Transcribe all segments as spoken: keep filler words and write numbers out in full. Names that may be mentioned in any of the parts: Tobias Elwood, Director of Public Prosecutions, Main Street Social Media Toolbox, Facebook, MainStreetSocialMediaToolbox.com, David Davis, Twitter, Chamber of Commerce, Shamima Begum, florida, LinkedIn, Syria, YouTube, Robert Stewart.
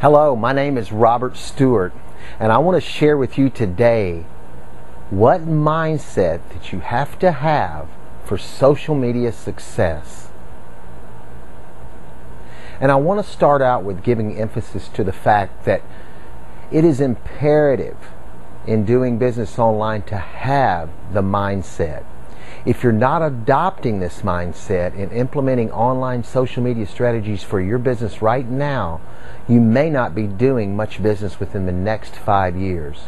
Hello, my name is Robert Stewart, and I want to share with you today what mindset that you have to have for social media success. And I want to start out with giving emphasis to the fact that it is imperative in doing business online to have the mindset. If you're not adopting this mindset and implementing online social media strategies for your business right now, you may not be doing much business within the next five years.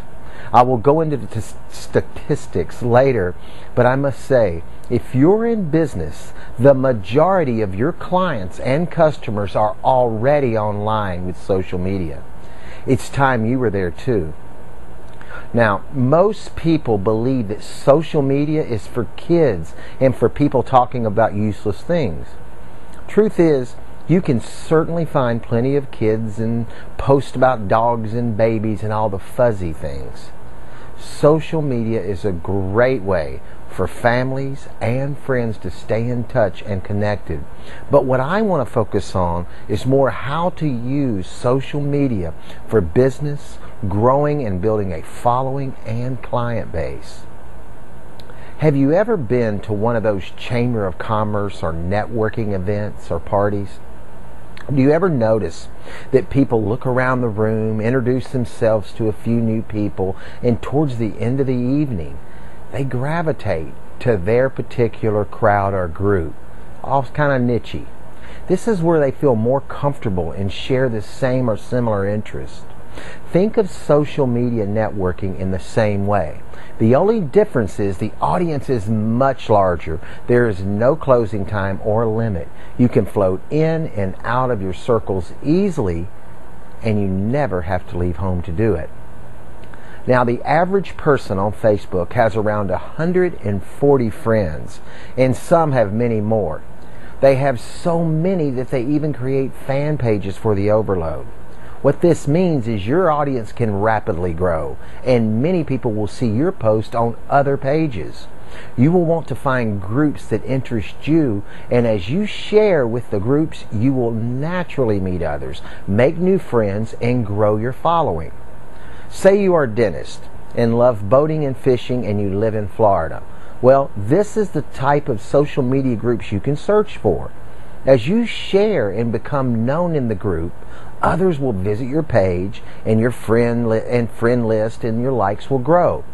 I will go into the statistics later, but I must say, if you're in business, the majority of your clients and customers are already online with social media. It's time you were there too. Now, most people believe that social media is for kids and for people talking about useless things. Truth is, you can certainly find plenty of kids and post about dogs and babies and all the fuzzy things. Social media is a great way for families and friends to stay in touch and connected. But what I want to focus on is more how to use social media for business, growing and building a following and client base. Have you ever been to one of those Chamber of Commerce or networking events or parties? Do you ever notice that people look around the room, introduce themselves to a few new people, and towards the end of the evening, they gravitate to their particular crowd or group, all kind of niche-y. This is where they feel more comfortable and share the same or similar interests. Think of social media networking in the same way. The only difference is the audience is much larger. There is no closing time or limit. You can float in and out of your circles easily, and you never have to leave home to do it. Now, the average person on Facebook has around one hundred forty friends, and some have many more. They have so many that they even create fan pages for the overload. What this means is your audience can rapidly grow, and many people will see your post on other pages. You will want to find groups that interest you, and as you share with the groups, you will naturally meet others, make new friends, and grow your following. Say you are a dentist and love boating and fishing and you live in Florida. Well, this is the type of social media groups you can search for. As you share and become known in the group, others will visit your page, and your friend li and friend list and your likes will grow.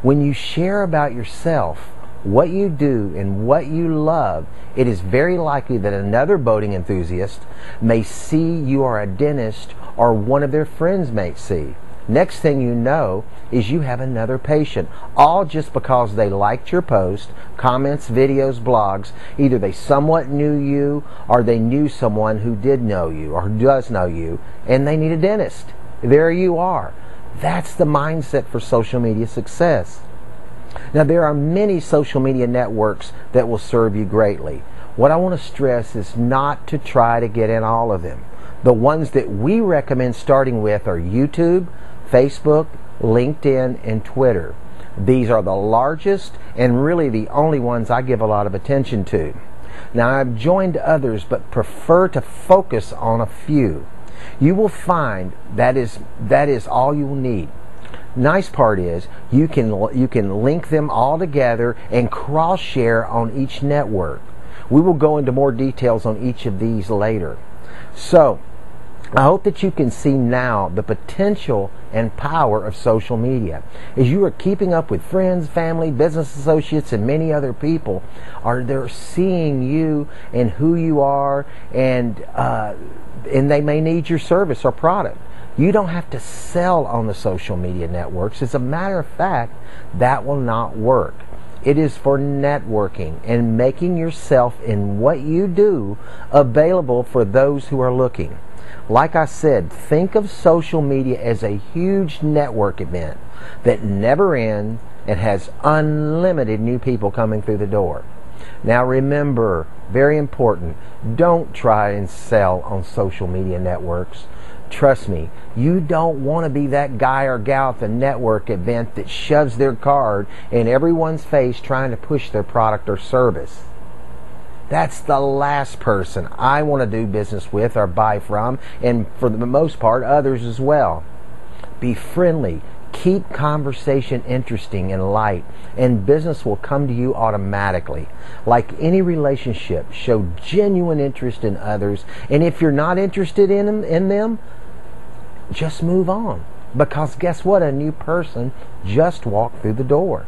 When you share about yourself, what you do, and what you love, it is very likely that another boating enthusiast may see you are a dentist, or one of their friends may see. Next thing you know is you have another patient, all just because they liked your post, comments, videos, blogs. Either they somewhat knew you, or they knew someone who did know you or does know you, and they need a dentist. There you are. That's the mindset for social media success. Now, there are many social media networks that will serve you greatly. What I want to stress is not to try to get in all of them. The ones that we recommend starting with are YouTube, Facebook, LinkedIn, and Twitter. These are the largest and really the only ones I give a lot of attention to. Now, I've joined others but prefer to focus on a few. You will find that is that is all you will need. Nice part is you can you can link them all together and cross-share on each network. We will go into more details on each of these later. So, I hope that you can see now the potential and power of social media. As you are keeping up with friends, family, business associates, and many other people, are they're seeing you and who you are, and uh, and they may need your service or product. You don't have to sell on the social media networks. As a matter of fact, that will not work. It is for networking and making yourself and what you do available for those who are looking. Like I said, think of social media as a huge network event that never ends and has unlimited new people coming through the door. Now remember, very important, don't try and sell on social media networks. Trust me, you don't want to be that guy or gal at the network event that shoves their card in everyone's face trying to push their product or service. That's the last person I want to do business with or buy from, and for the most part, others as well. Be friendly. Keep conversation interesting and light, and business will come to you automatically. Like any relationship, show genuine interest in others, and if you're not interested in them, in them, just move on. Because guess what? A new person just walked through the door.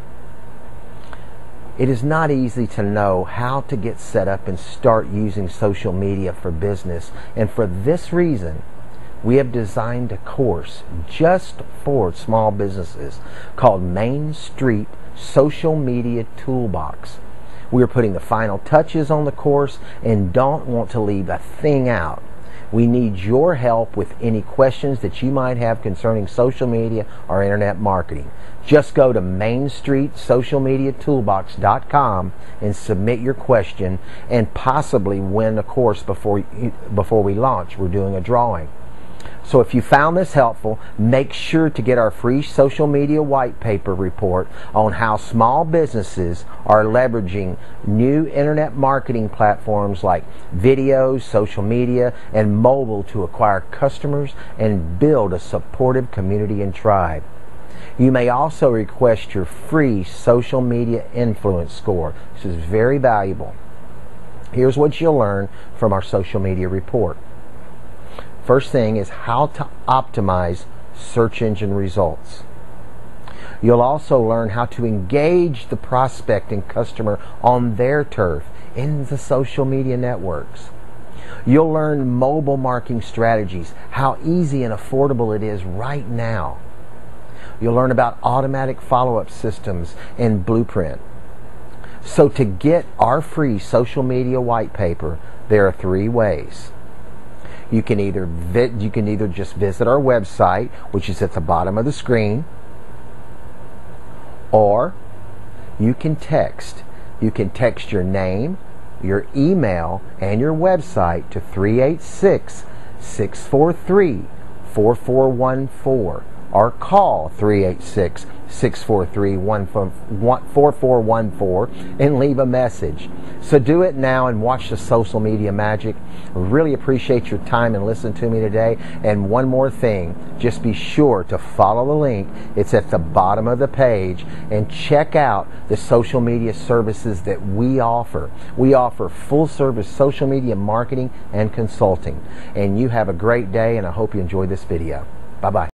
It is not easy to know how to get set up and start using social media for business, and for this reason, we have designed a course just for small businesses called Main Street Social Media Toolbox. We are putting the final touches on the course and don't want to leave a thing out. We need your help with any questions that you might have concerning social media or internet marketing. Just go to Main Street Social Media Toolbox dot com and submit your question and possibly win a course before, you, before we launch. We're doing a drawing. So if you found this helpful, make sure to get our free social media white paper report on how small businesses are leveraging new internet marketing platforms like videos, social media, and mobile to acquire customers and build a supportive community and tribe. You may also request your free social media influence score. This is very valuable. Here's what you'll learn from our social media report. First thing is how to optimize search engine results. You'll also learn how to engage the prospect and customer on their turf in the social media networks. You'll learn mobile marketing strategies, how easy and affordable it is right now. You'll learn about automatic follow-up systems and blueprint. So to get our free social media white paper, there are three ways. You can either you can either just visit our website, which is at the bottom of the screen, or you can text. You can text your name, your email, and your website to three eight six, six four three, four four one four or call three eight six, six four three, four four one four and leave a message. So do it now and watch the social media magic. Really appreciate your time and listen to me today. And one more thing, just be sure to follow the link. It's at the bottom of the page, and check out the social media services that we offer. We offer full service social media marketing and consulting. And you have a great day, and I hope you enjoyed this video. Bye-bye.